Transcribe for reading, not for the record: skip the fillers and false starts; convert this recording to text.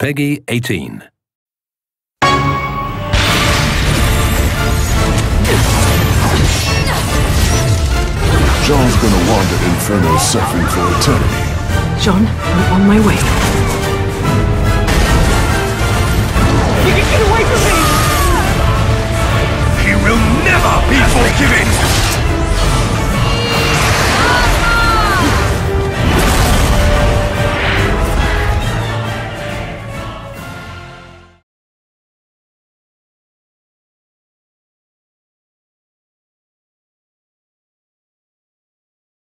Peggy 18. John's gonna wander Inferno suffering for eternity. John, I'm on my way. You can get away from me!